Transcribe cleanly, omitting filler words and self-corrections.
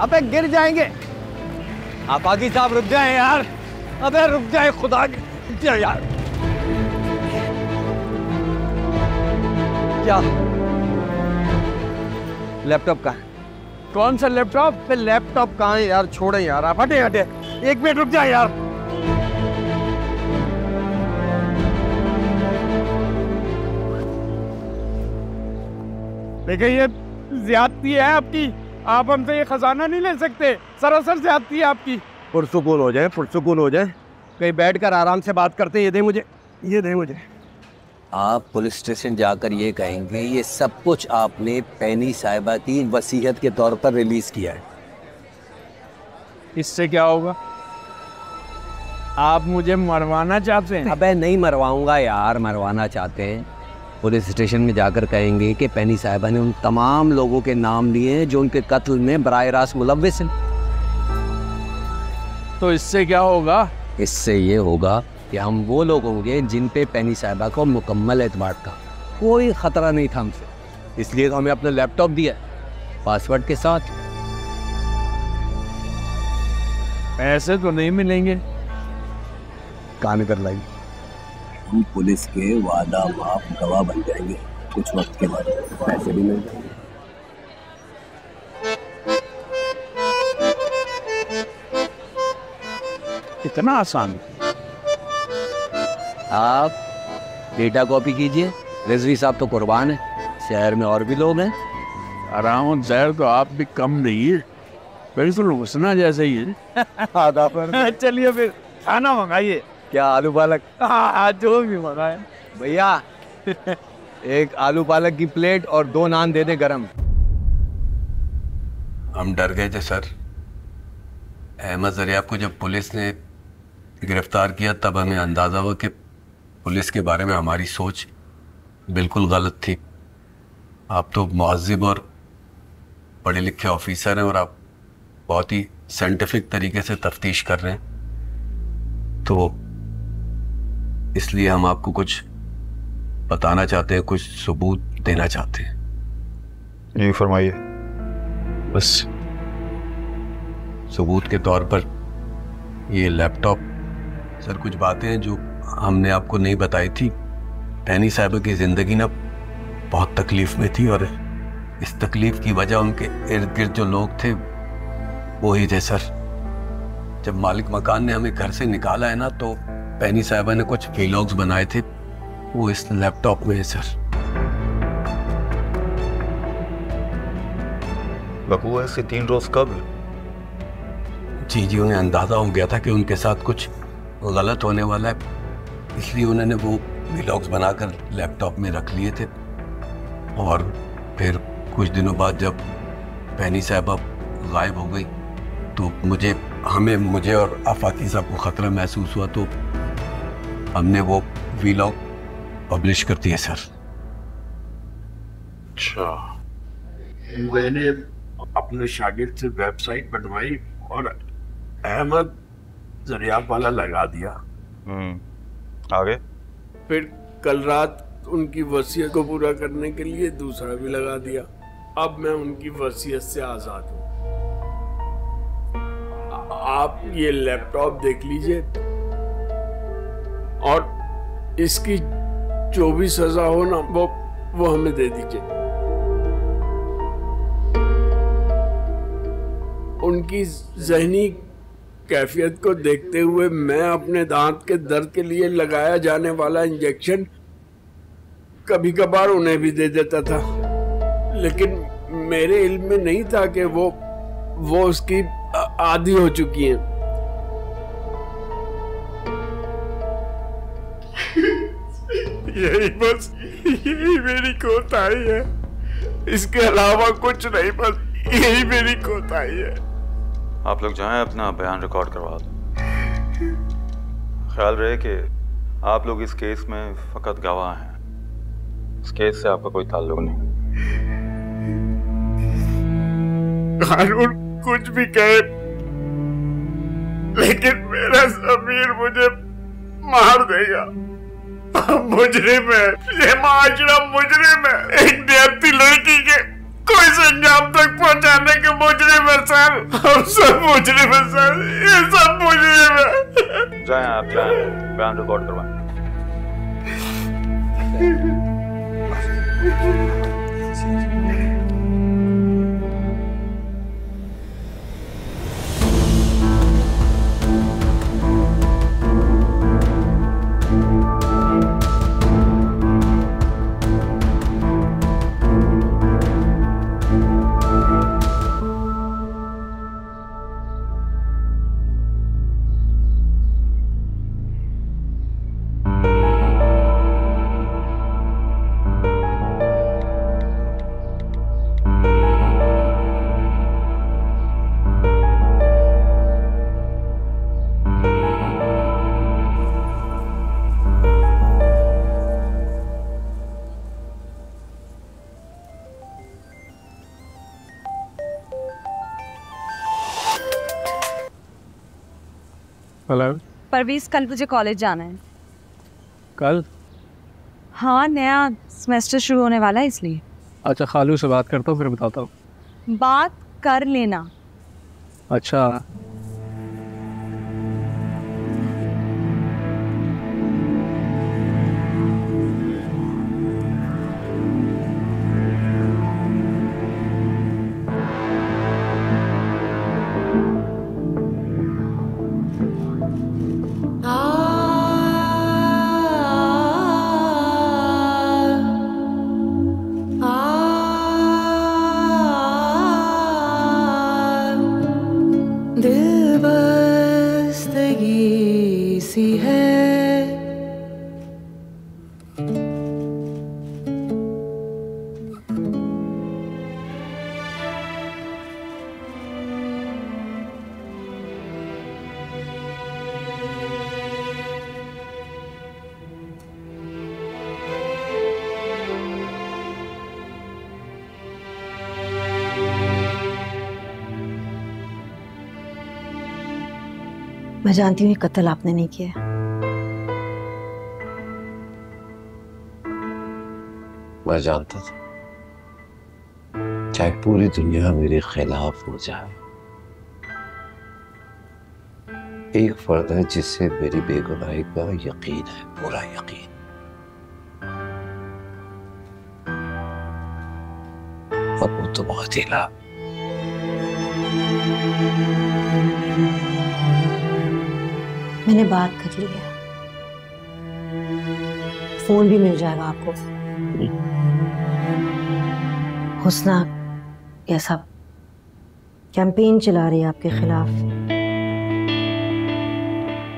अबे गिर जाएंगे। आप आगी साहब रुक जाए यार, अबे रुक जाए खुदा के यार। क्या लैपटॉप कहाँ है? कौन सा लैपटॉप? पे लैपटॉप कहाँ है यार? छोड़े यार, आप हटे हटे, एक मिनट रुक जाए यार। देखिए ये ज्यादती है आपकी, आप हमसे ये खजाना नहीं ले सकते, सरासर ज्यादती है आपकी। पुरसुकून हो जाए, पुरसुकून हो जाए, कहीं बैठकर आराम से बात करते। ये दे मुझे, ये दे मुझे। आप पुलिस स्टेशन जाकर ये कहेंगे ये सब कुछ आपने पैनी साहिबा की वसीयत के तौर पर रिलीज किया है। इससे क्या होगा? आप मुझे मरवाना चाहते हैं? अबे नहीं मरवाऊंगा यार, मरवाना चाहते हैं। पुलिस स्टेशन में जाकर कहेंगे कि पैनी साहिबा ने उन तमाम लोगों के नाम लिए जो उनके कत्ल में बराए रास्त मुलव्विस हैं। तो इससे क्या होगा? इससे ये होगा कि हम वो लोग होंगे जिन पे पैनी साहिबा को मुकम्मल एतबार था, कोई ख़तरा नहीं था हमसे, इसलिए तो हमें अपना लैपटॉप दिया पासवर्ड के साथ। पैसे तो नहीं मिलेंगे? कहाँ निकल लाएंगे? हम पुलिस के वादा माफ गवाह बन जाएंगे, कुछ वक्त के बाद पैसे भी मिल जाएंगे। इतना आसान? आप डेटा कॉपी कीजिए, रिजवी साहब तो कुर्बान है, शहर में और भी लोग हैं। अराउंड शहर तो आप भी कम नहीं है, बिल्कुल घुसना जैसे ही है। चलिए फिर खाना मंगाइए। क्या आलू पालक? हाँ जो भी मंगाए। भैया एक आलू पालक की प्लेट और 2 नान दे दें गरम। हम डर गए थे सर, अहमद जरियाब को जब पुलिस ने गिरफ्तार किया तब हमें अंदाज़ा हुआ कि पुलिस के बारे में हमारी सोच बिल्कुल गलत थी। आप तो मुअज्जिब और पढ़े लिखे ऑफिसर हैं और आप बहुत ही साइंटिफिक तरीके से तफ्तीश कर रहे हैं, तो इसलिए हम आपको कुछ बताना चाहते हैं, कुछ सबूत देना चाहते हैं। जी फरमाइए। बस सबूत के तौर पर ये लैपटॉप। सर कुछ बातें हैं जो हमने आपको नहीं बताई थी। पैनी साहिबा की ज़िंदगी ना बहुत तकलीफ़ में थी और इस तकलीफ़ की वजह उनके इर्द गिर्द जो लोग थे वो ही थे सर। जब मालिक मकान ने हमें घर से निकाला है ना, तो पैनी साहिबा ने कुछ व्लॉग्स बनाए थे, वो इस लैपटॉप में है सर। वक़ूआ से 3 रोज़ कबल जी उन्हें अंदाज़ा हो गया था कि उनके साथ कुछ गलत होने वाला है, इसलिए उन्होंने वो व्लॉग्स बनाकर लैपटॉप में रख लिए थे। और फिर कुछ दिनों बाद जब पैनी साहिबा गायब हो गई तो मुझे और आफाकी साहब को ख़तरा महसूस हुआ, तो हमने वो व्लॉग पब्लिश कर दिए सर। अच्छा, मैंने अपने शागिर्द से वेबसाइट बनवाई और अहमद जरियाब वाला लगा दिया। आगे फिर कल रात उनकी वसीयत को पूरा करने के लिए दूसरा भी लगा दिया। अब मैं उनकी वसीयत से आज़ाद हूँ। आप ये लैपटॉप देख लीजिए और इसकी जो भी सजा हो ना वो हमें दे दीजिए। उनकी जहनी कैफियत को देखते हुए मैं अपने दांत के दर्द के लिए लगाया जाने वाला इंजेक्शन कभी कभार उन्हें भी दे देता था, लेकिन मेरे इल्म में नहीं था कि वो उसकी आदी हो चुकी हैं। यही मेरी कोताही है, इसके अलावा कुछ नहीं, बस यही मेरी कोताही है। आप लोग जाएं अपना बयान रिकॉर्ड करवा दो। ख्याल रहे कि आप लोग इस केस में फकत गवाह हैं, इस केस से आपका कोई ताल्लुक नहीं। कानून कुछ भी कहे लेकिन मेरा ज़मीर मुझे मार देगा। मुजरिम है ये, माजरा मुजरिम है। एक देहाती लड़की के कोई संजाम तक पहुंचाने के मुजरे में सर, हम सब मुजरे में सर, ये सब मुजरे में। जाएं आप जाएं, बयान रिकॉर्ड करवाएं। परवीज, कल मुझे कॉलेज जाना है। कल? हाँ, नया सेमेस्टर शुरू होने वाला है इसलिए। अच्छा, खालू से बात करता हूँ फिर बताता हूँ। बात कर लेना। अच्छा मैं जानती हूँ ये कत्ल आपने नहीं किया है। मैं जानता था, चाहे पूरी दुनिया मेरे खिलाफ हो जाए, एक फर्द है जिससे मेरी बेगुनाही का यकीन है, पूरा यकीन। और वो तो बहुत ही ला मैंने बात कर ली है, फोन भी मिल जाएगा आपको। हुस्ना, ये सब कैंपेन चला रही है आपके खिलाफ।